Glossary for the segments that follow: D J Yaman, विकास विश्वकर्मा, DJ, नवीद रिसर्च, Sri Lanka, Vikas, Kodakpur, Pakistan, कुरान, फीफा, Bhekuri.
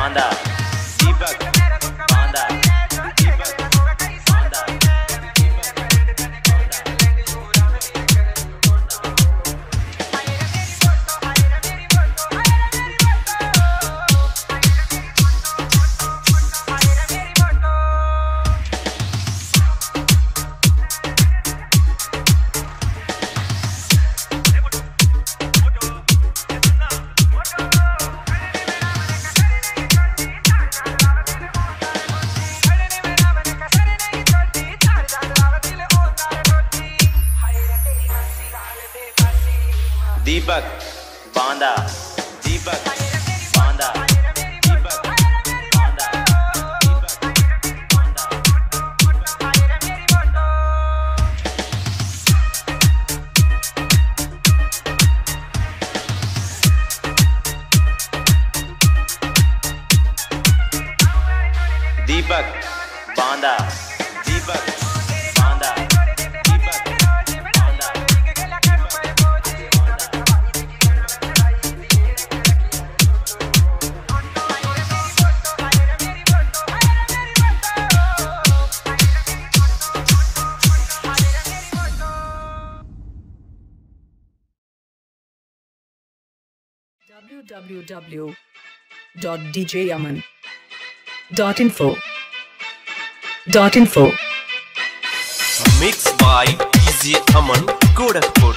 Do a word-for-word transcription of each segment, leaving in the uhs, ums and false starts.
Banda Deepak Banda Deepak Banda Deepak Banda Deepak Banda Deepak Banda Deepak Banda Deepak Banda Deepak Banda w w w dot d j yaman dot info dot info Mixed by D J Yaman Kodakpur।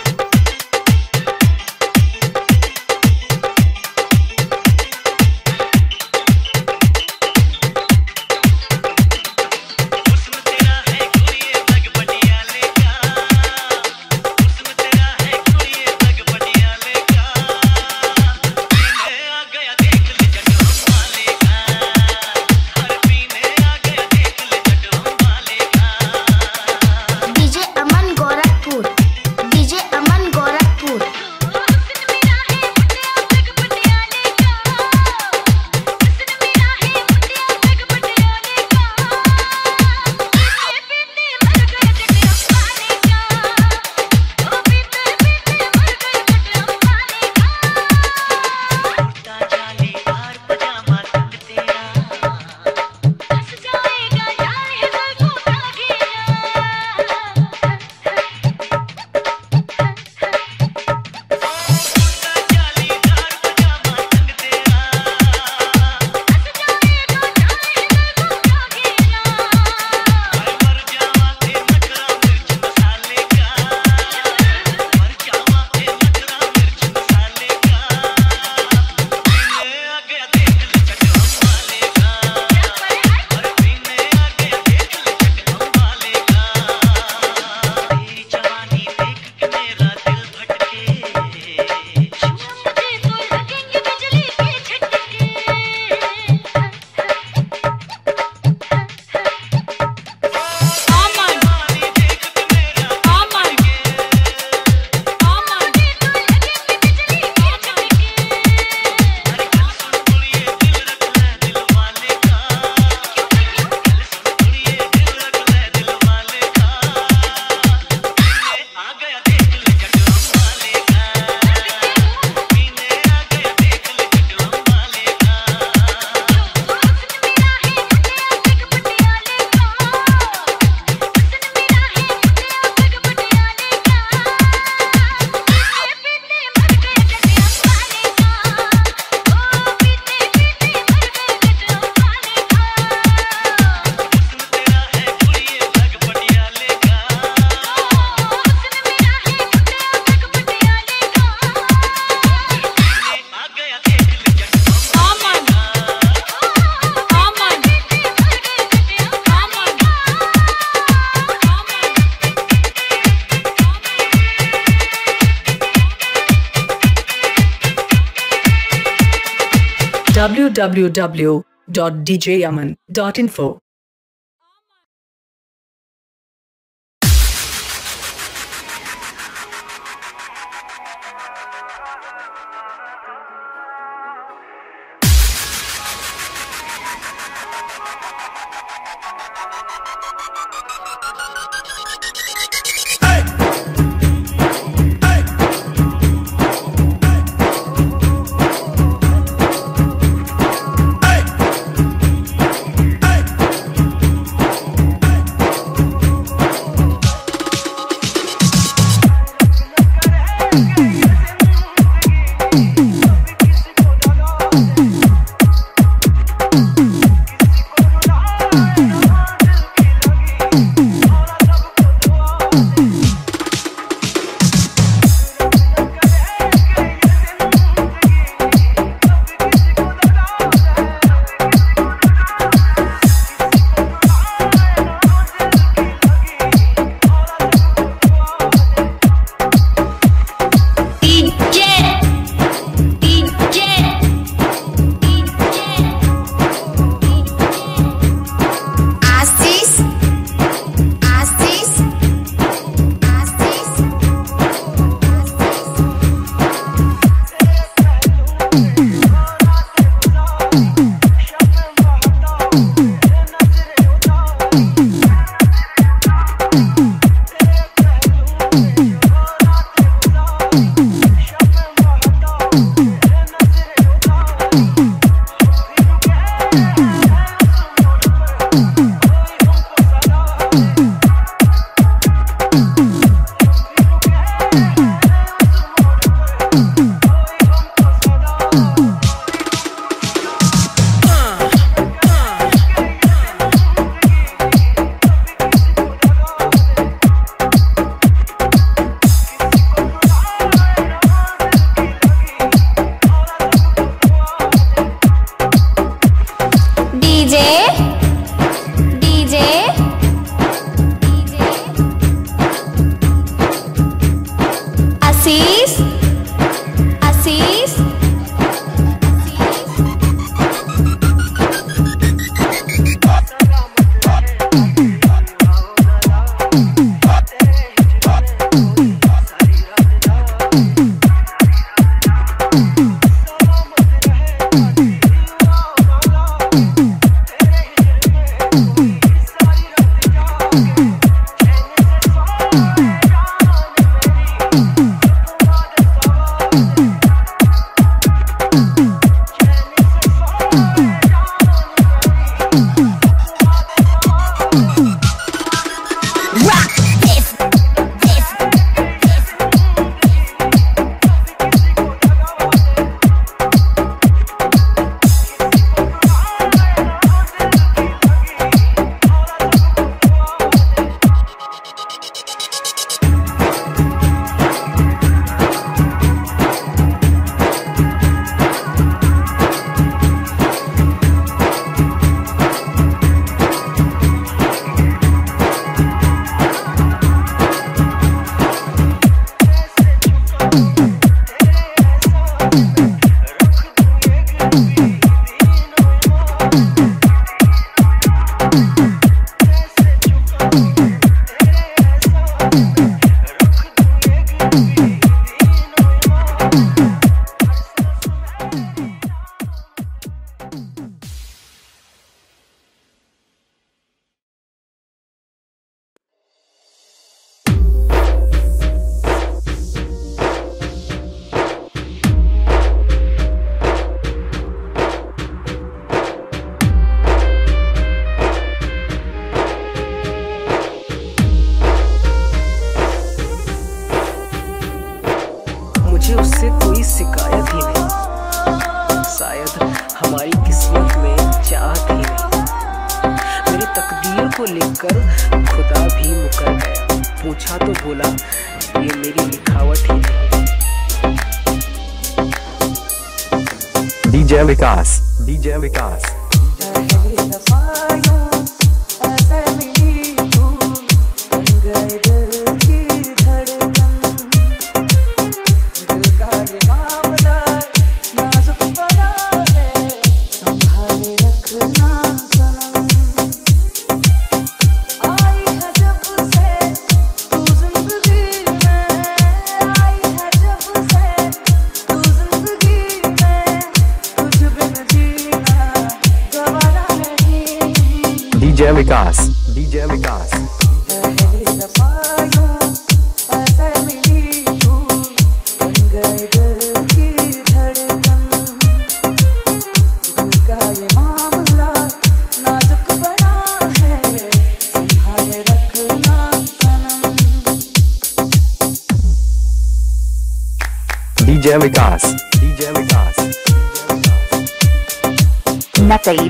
w w w dot d j yaman dot info DJ DJ Ashish Ashish DJ Vikas DJ Vikas Vikas DJ Vikas DJ Vikas DJ Vikas नकली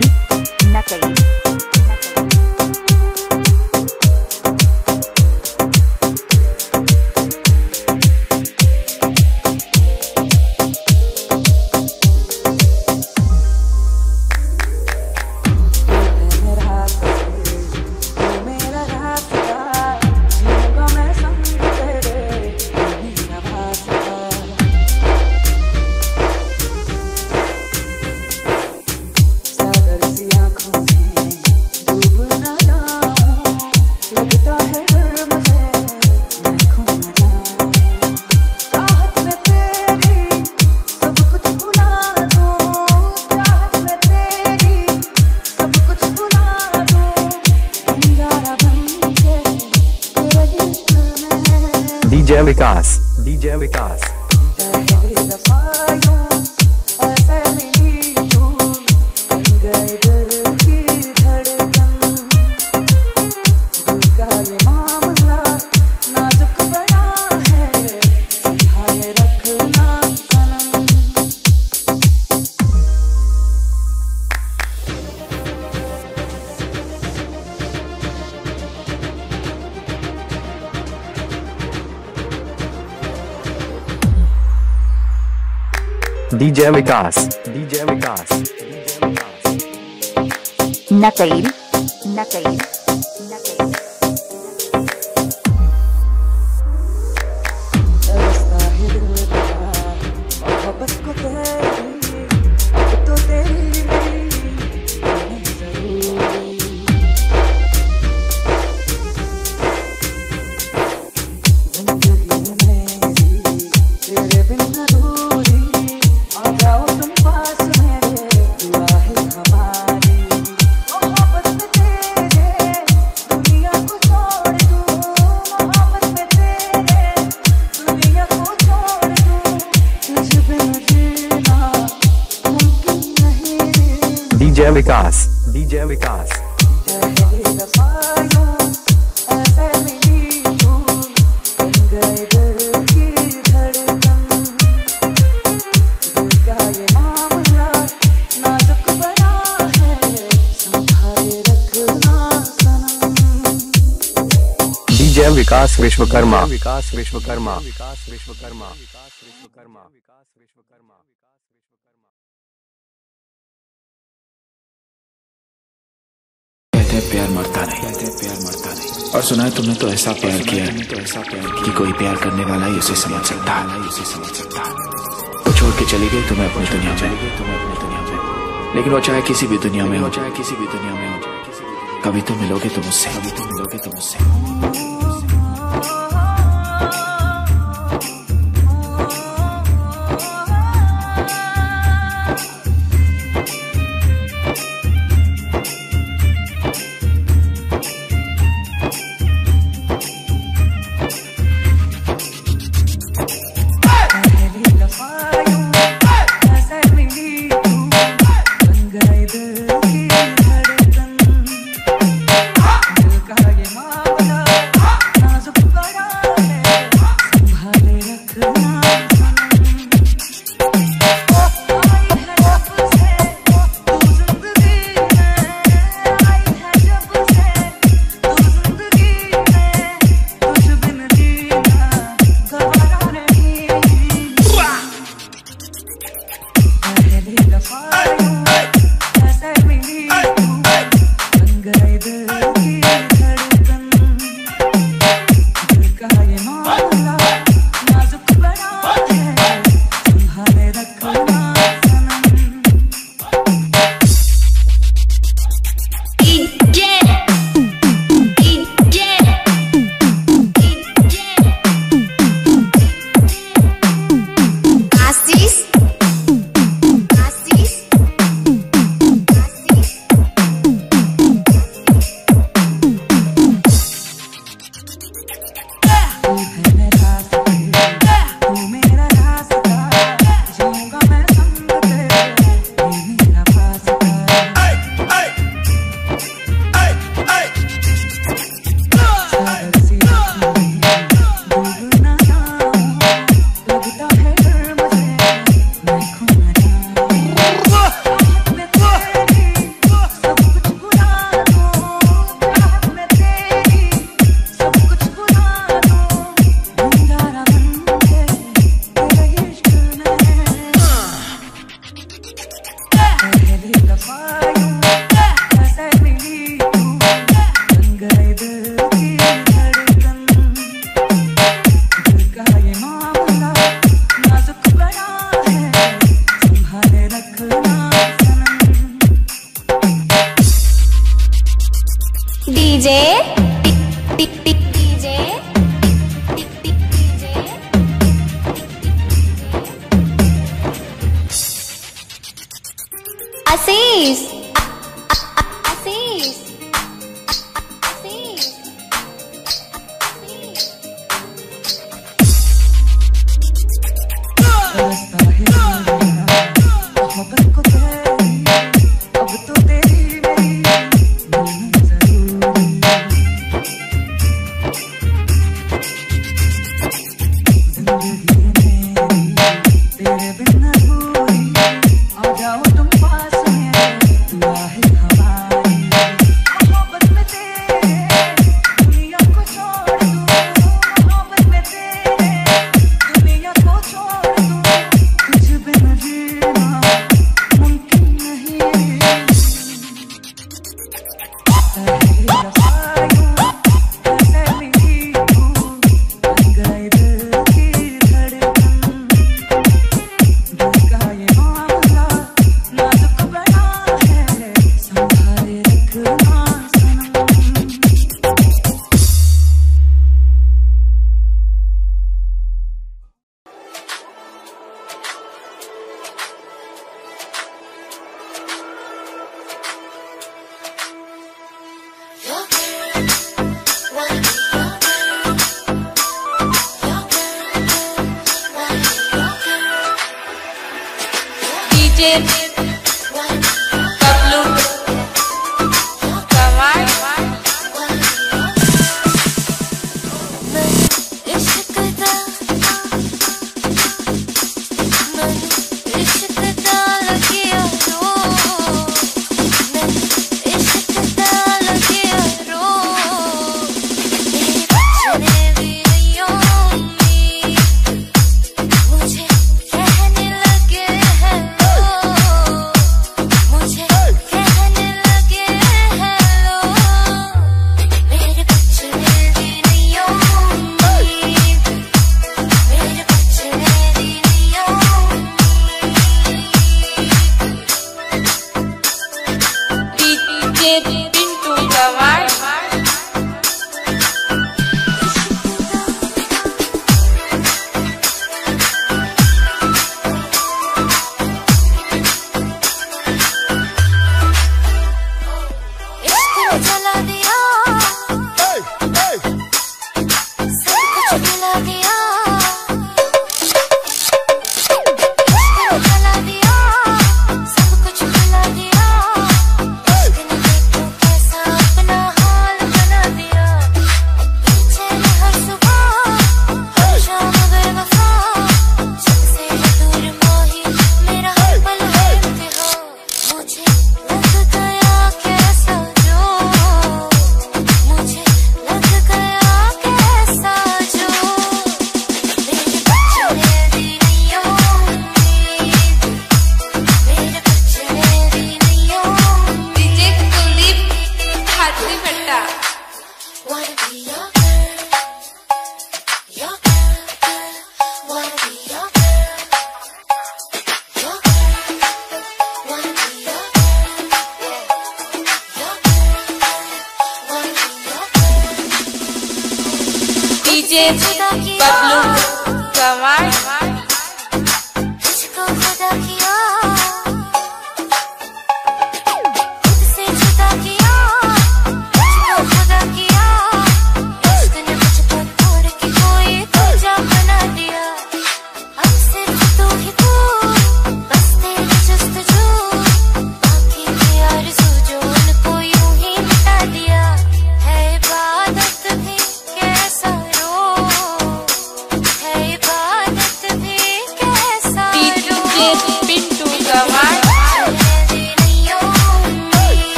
नकली DJ Vikas DJ Vikas DJ Vikas DJ Vikas नकैल नकैल नकैल DJ Vikas DJ Vikas DJ विकास विश्वकर्मा विकास विश्वकर्मा विकास विश्वकर्मा विकास विश्वकर्मा विकास विश्वकर्मा प्यार मरता नहीं प्यार मरता नहीं और सुना है तुमने तो ऐसा प्यार किया है कि कोई प्यार करने वाला ही उसे समझ सकता है उसे समझ सकता है वो छोड़ के चली गई तुम्हें अपनी दुनिया चली गई तुम्हें अपनी दुनिया में, लेकिन वो चाहे किसी भी दुनिया में हो चाहे किसी भी दुनिया में हो कभी तो मिलोगे तुम उससे कभी तो मिलोगे तुम उससे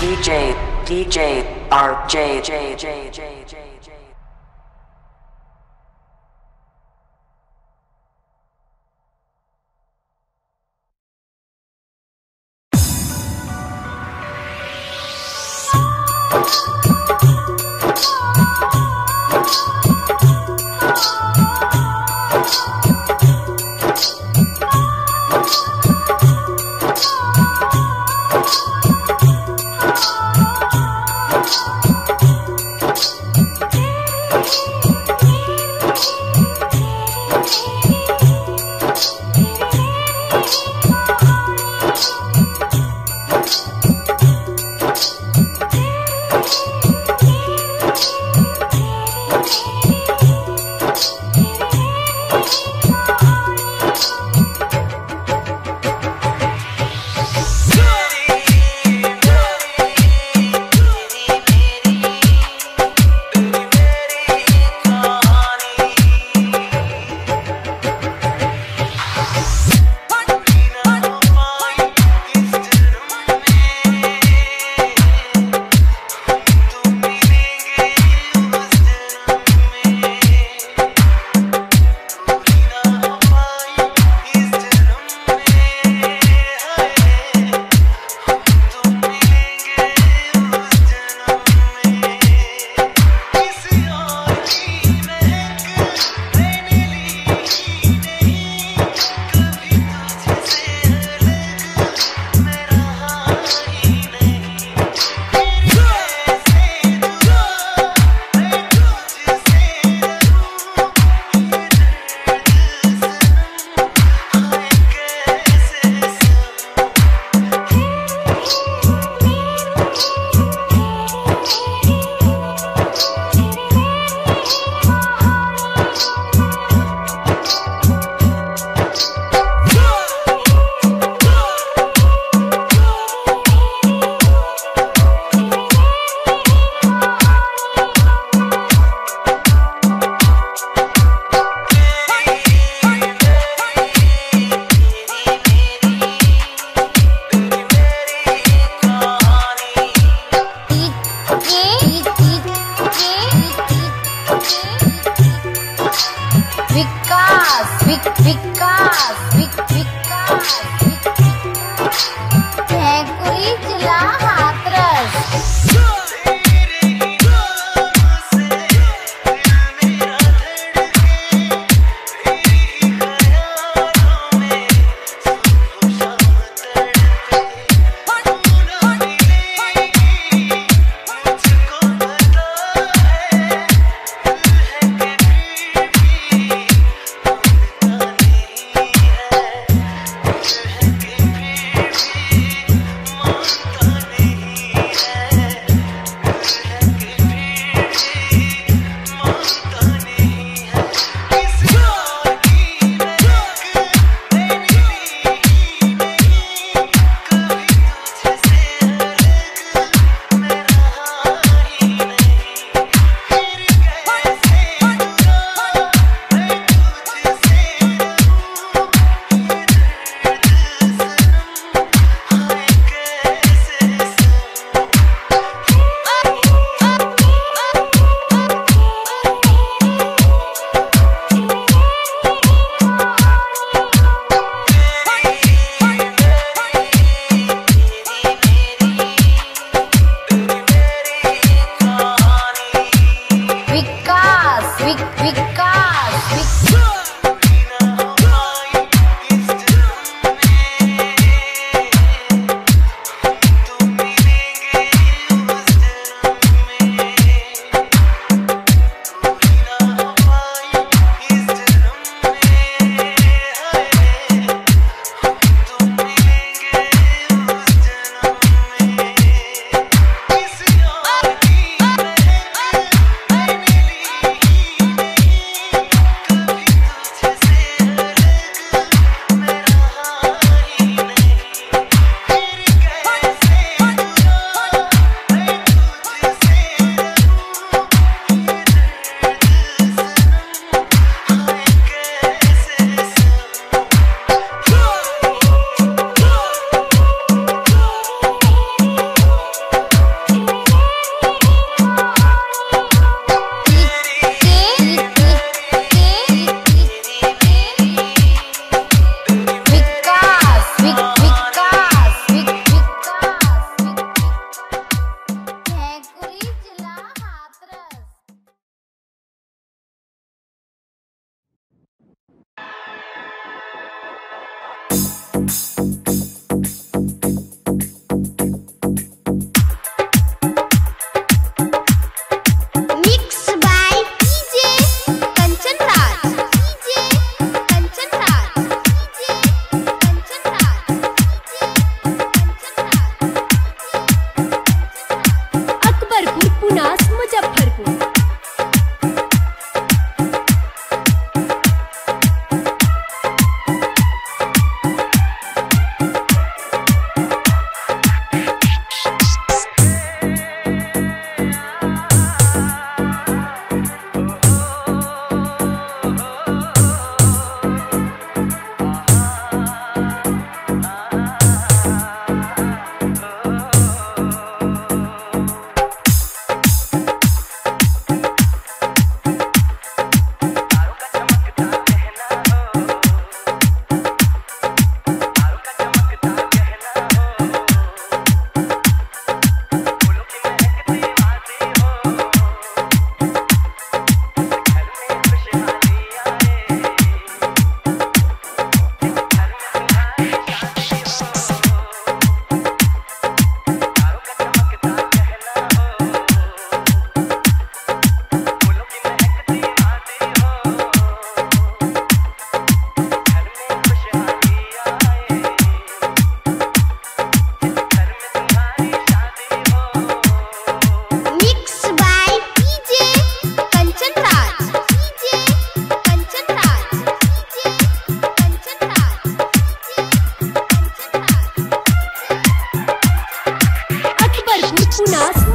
DJ, DJ, RJ, J, J, J, J. Vikas, Vic, Vikas, Vic, Vikas, Vic, Vikas. Bhekuri जिला हाथरस. Thank you.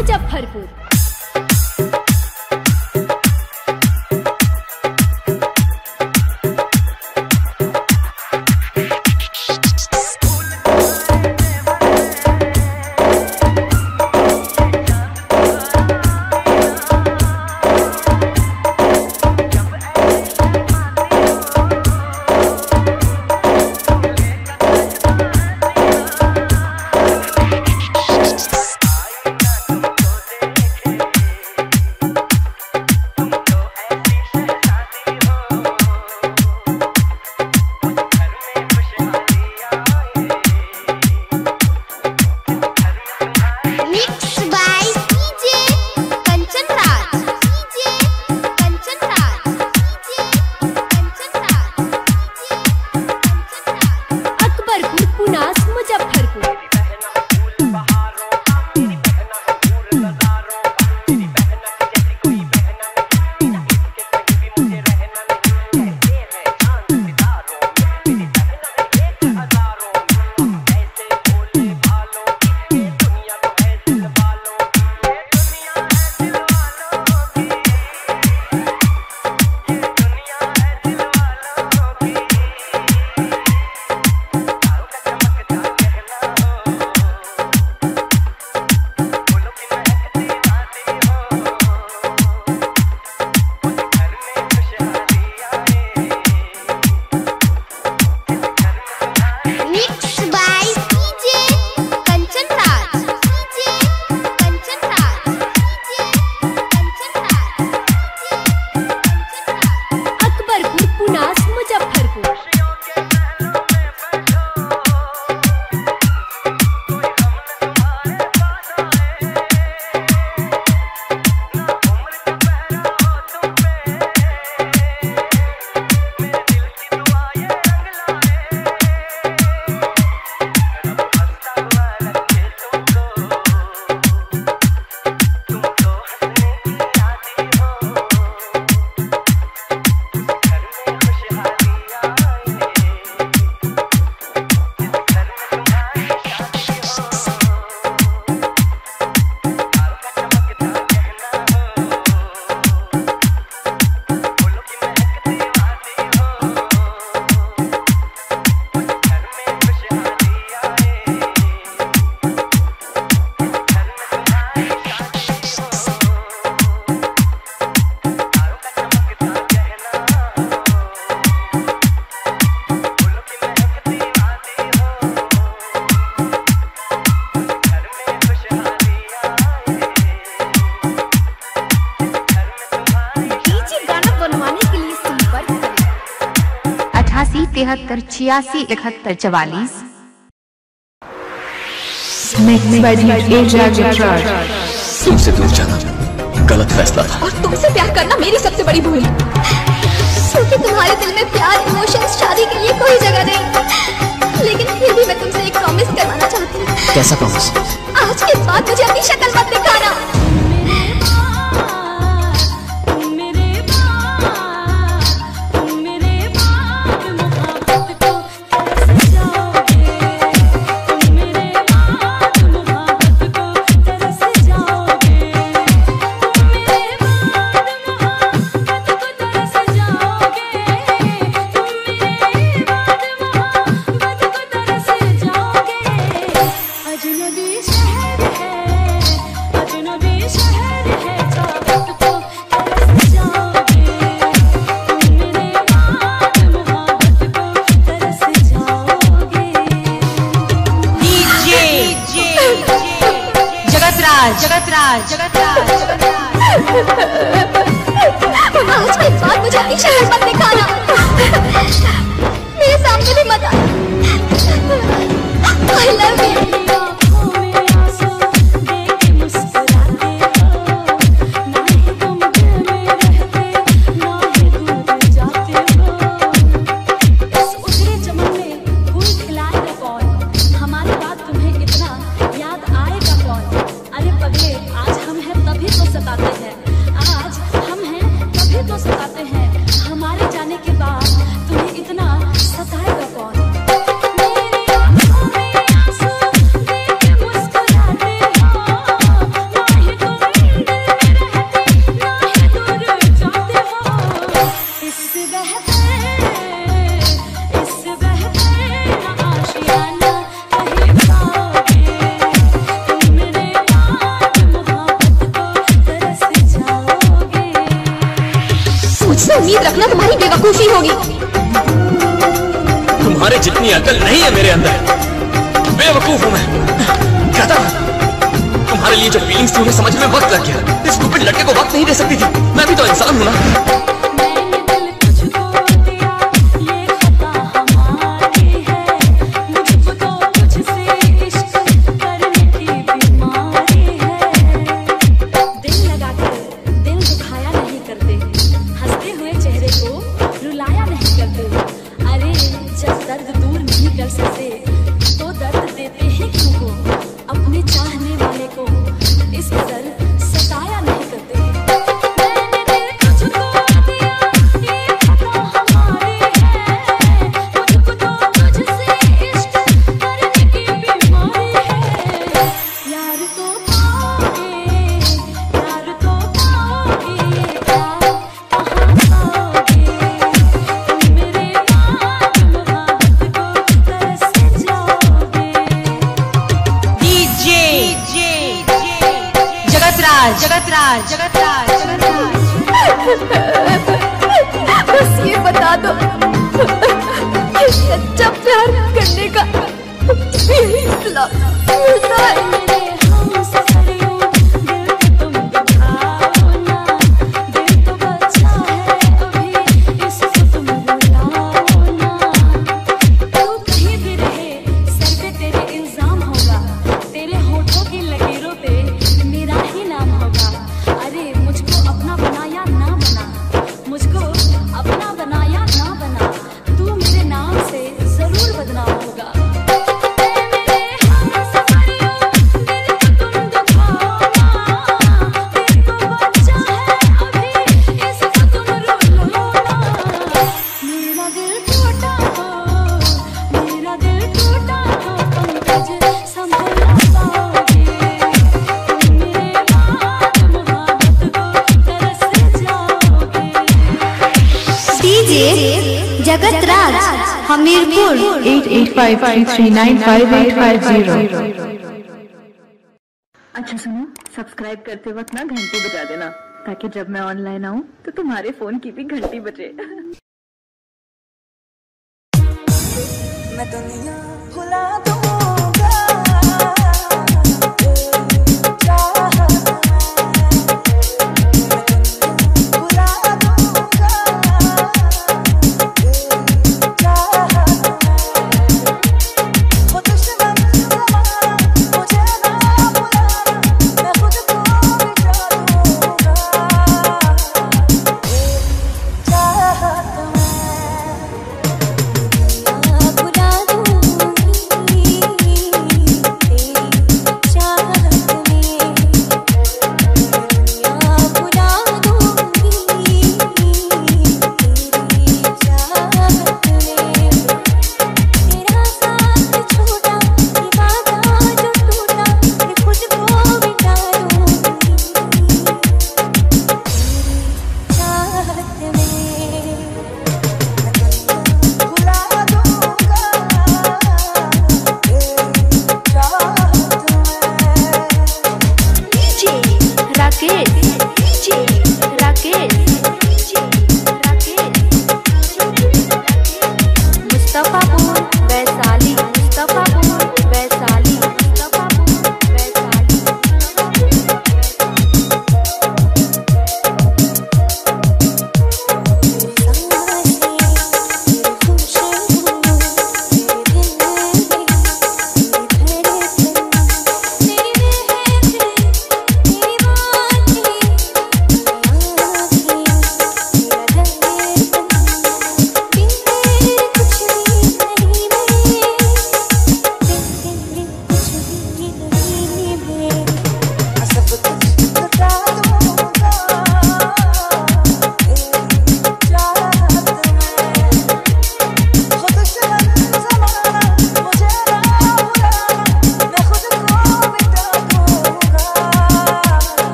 मुजफ्फरपुर। तिहत्तर छियासी इकहत्तर चवालीस तुमसे दूर जाना गलत फैसला था और तुमसे प्यार करना मेरी सबसे बड़ी भूल है, क्योंकि तुम्हारे दिल में प्यार, इमोशंस, शादी के लिए कोई जगह नहीं। लेकिन फिर भी मैं तुमसे एक प्रॉमिस करवाना चाहती हूँ। कैसा प्रॉमिस? आज के बाद मुझे अपनी शक्ल मत दिखाना। सताएगा कौन? खुशी होगी। तुम्हारे जितनी अकल नहीं है मेरे अंदर, बेवकूफ हूँ मैं, गधा। तुम्हारे लिए जो फीलिंग्स थी उन्हें समझने में वक्त लग गया। इस स्टूपिड लड़के को वक्त नहीं दे सकती थी, मैं भी तो इंसान हूँ ना। अच्छा सुनो, सब्सक्राइब करते वक्त ना घंटी बजा देना, ताकि जब मैं ऑनलाइन आऊँ तो तुम्हारे फोन की भी घंटी बजे। मैं दुनिया भुला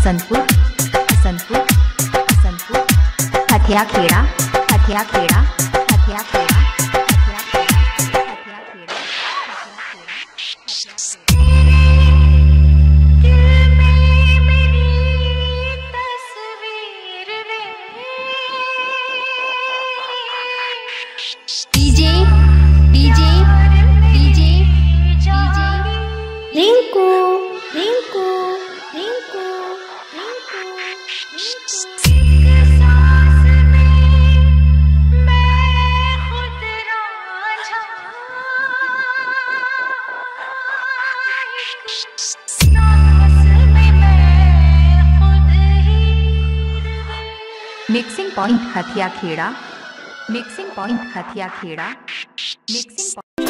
हसनपुर हसनपुर हसनपुर हथिया खेड़ा हथिया खेड़ा हथिया खेड़ा मिक्सिंग पॉइंट हथिया खेड़ा मिक्सिंग पॉइंट हथिया खेड़ा मिक्सिंग